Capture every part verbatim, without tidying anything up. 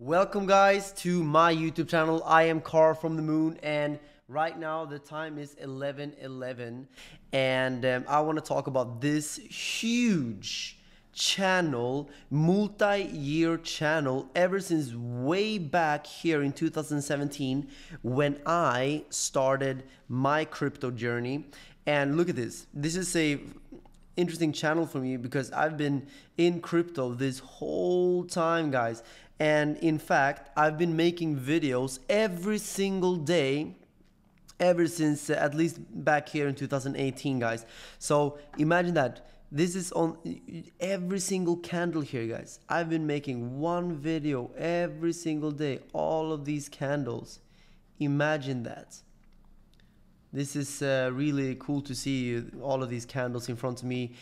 Welcome guys to my YouTube channel. I am Carl from the Moon, and right now the time is eleven eleven, and um, I want to talk about this huge channel, multi-year channel, ever since way back here in two thousand seventeen when I started my crypto journey. And look at this, this is a interesting channel for me because I've been in crypto this whole time, guys. And in fact, I've been making videos every single day ever since uh, at least back here in two thousand eighteen, guys. So imagine that. This is on every single candle here, guys. I've been making one video every single day, all of these candles. Imagine that. This is uh, really cool to see all of these candles in front of me.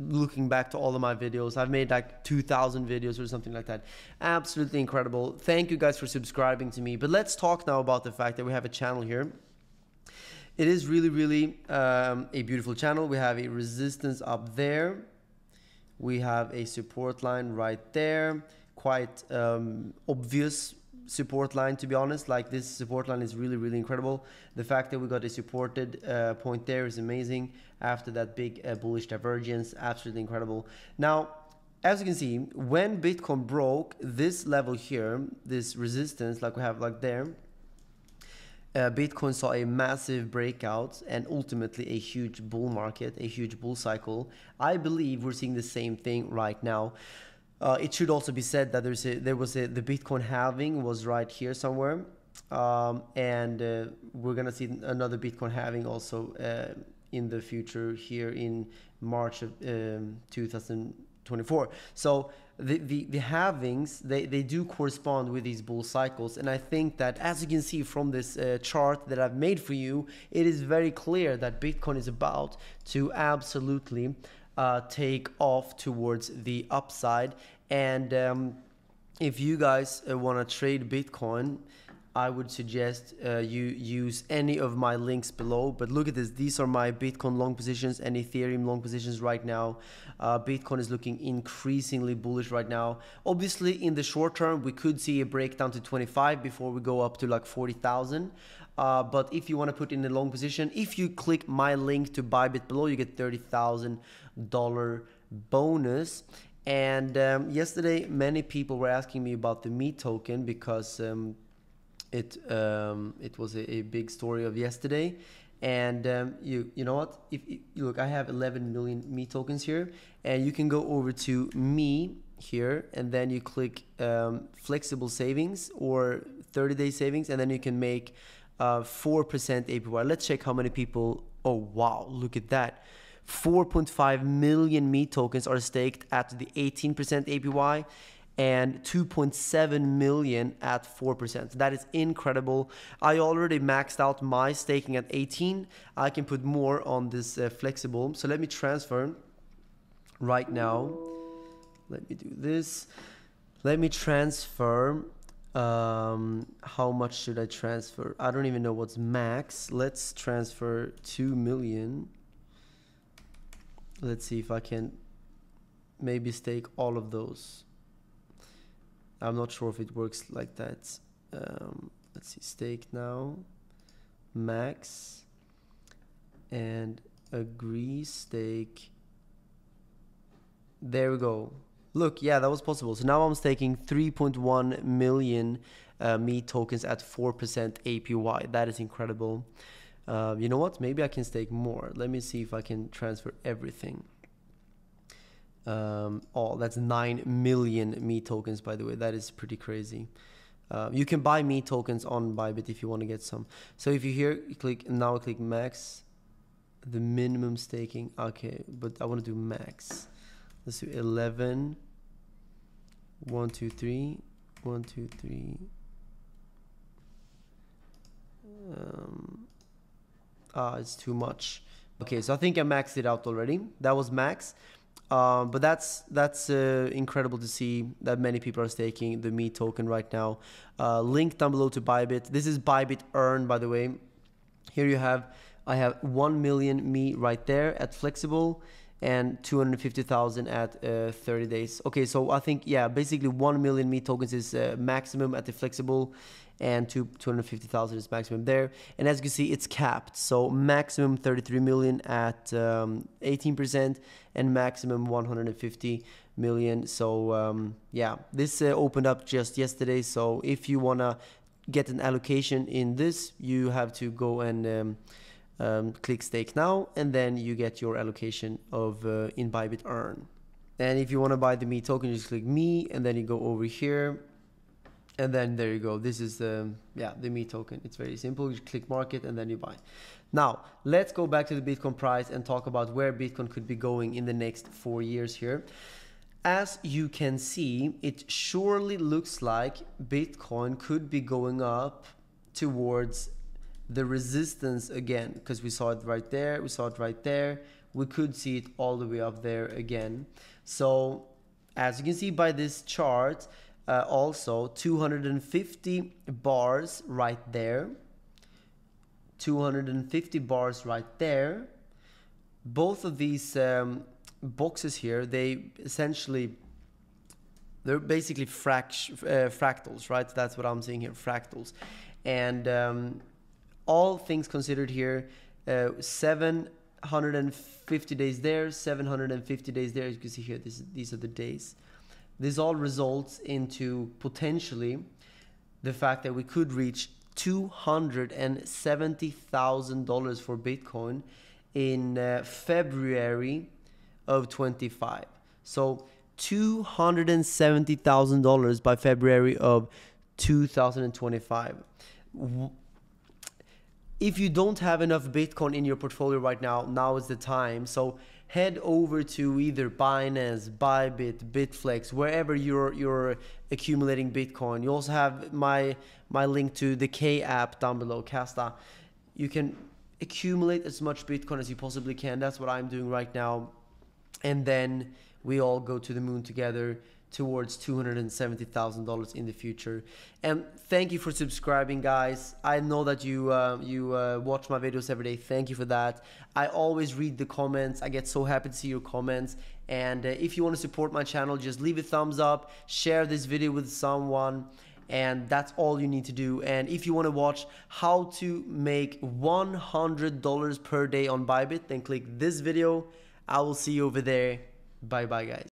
Looking back to all of my videos, I've made like two thousand videos or something like that. Absolutely incredible. Thank you guys for subscribing to me. But let's talk now about the fact that we have a channel here. It is really, really um, a beautiful channel. We have a resistance up there. We have a support line right there. Quite um, obvious support line, to be honest. Like, this support line is really, really incredible. The fact that we got a supported uh, point there is amazing after that big uh, bullish divergence. Absolutely incredible. Now, as you can see, when Bitcoin broke this level here, this resistance, like we have like there, uh, Bitcoin saw a massive breakout and ultimately a huge bull market, a huge bull cycle. I believe we're seeing the same thing right now. Uh, it should also be said that there's a, there was a, the Bitcoin halving was right here somewhere, um, and uh, we're gonna see another Bitcoin halving also uh, in the future here in March of um, two thousand twenty-four. So the, the, the halvings, they, they do correspond with these bull cycles. And I think that, as you can see from this uh, chart that I've made for you, it is very clear that Bitcoin is about to absolutely Uh, take off towards the upside. And um, if you guys uh, want to trade Bitcoin, I would suggest uh, you use any of my links below. But look at this, these are my Bitcoin long positions and Ethereum long positions right now. uh, Bitcoin is looking increasingly bullish right now. Obviously, in the short term, we could see a breakdown to twenty-five before we go up to like forty thousand. Uh, but if you want to put in a long position, if you click my link to Bybit below, you get thirty thousand dollars bonus. And um, yesterday, many people were asking me about the M E token because um, it um, it was a, a big story of yesterday. And um, you you know what? If, if look, I have eleven million M E tokens here, and you can go over to M E here, and then you click um, flexible savings or thirty day savings, and then you can make Uh, four percent A P Y. Let's check how many people. Oh wow, look at that. four point five million M E tokens are staked at the eighteen percent A P Y and two point seven million at four percent. That is incredible. I already maxed out my staking at eighteen. I can put more on this uh, flexible. So let me transfer right now. Let me do this. Let me transfer. Um, how much should I transfer? I don't even know what's max. Let's transfer two million. Let's see if I can maybe stake all of those. I'm not sure if it works like that. Um, let's see, stake now, max, and agree stake. There we go. Look, yeah, that was possible. So now I'm staking three point one million uh, M E tokens at four percent A P Y. That is incredible. Uh, you know what? Maybe I can stake more. Let me see if I can transfer everything. Um, oh, that's nine million M E tokens, by the way. That is pretty crazy. Uh, you can buy M E tokens on Bybit if you want to get some. So if you here, you click now, click max, the minimum staking. Okay, but I want to do max. Let's do eleven. One, two, three. One, two, three. Um, ah, it's too much. Okay, so I think I maxed it out already. That was max. Um, but that's that's uh, incredible to see that many people are staking the M E token right now. Uh, link down below to Bybit. This is Bybit Earn, by the way. Here you have, I have one million M E right there at flexible. and two hundred fifty thousand at uh, thirty days. Okay, so I think, yeah, basically one million M E tokens is uh, maximum at the flexible, and two hundred fifty thousand is maximum there. And as you can see, it's capped. So maximum thirty-three million at um, eighteen percent, and maximum one hundred fifty million. So um, yeah, this uh, opened up just yesterday. So if you wanna get an allocation in this, you have to go and um, Um, click stake now, and then you get your allocation of uh, in Bybit Earn. And if you want to buy the M E token, you just click M E, and then you go over here, and then there you go. This is the yeah the M E token. It's very simple. You click market, and then you buy. Now let's go back to the Bitcoin price and talk about where Bitcoin could be going in the next four years here. As you can see, it surely looks like Bitcoin could be going up towards the resistance again, because we saw it right there, we saw it right there, we could see it all the way up there again. So as you can see by this chart, uh, also two hundred fifty bars right there, two hundred fifty bars right there. Both of these um, boxes here, they essentially, they're basically fract uh, fractals, right? That's what I'm seeing here, fractals. And um, all things considered here, uh, seven hundred fifty days there, seven hundred fifty days there. As you can see here, this, these are the days. This all results into potentially the fact that we could reach two hundred seventy thousand dollars for Bitcoin in uh, February of twenty-five. So two hundred seventy thousand dollars by February of two thousand twenty-five. If you don't have enough Bitcoin in your portfolio right now, now is the time. So head over to either Binance, Bybit, Bitflex, wherever you're you're accumulating Bitcoin. You also have my my link to the K app down below, Kasta. You can accumulate as much Bitcoin as you possibly can. That's what I'm doing right now. And then we all go to the moon together towards two hundred seventy thousand dollars in the future. And thank you for subscribing, guys. I know that you uh, you uh, watch my videos every day. Thank you for that. I always read the comments. I get so happy to see your comments. And uh, if you want to support my channel, just leave a thumbs up, share this video with someone, and that's all you need to do. And if you want to watch how to make one hundred dollars per day on Bybit, then click this video. I will see you over there. Bye bye, guys.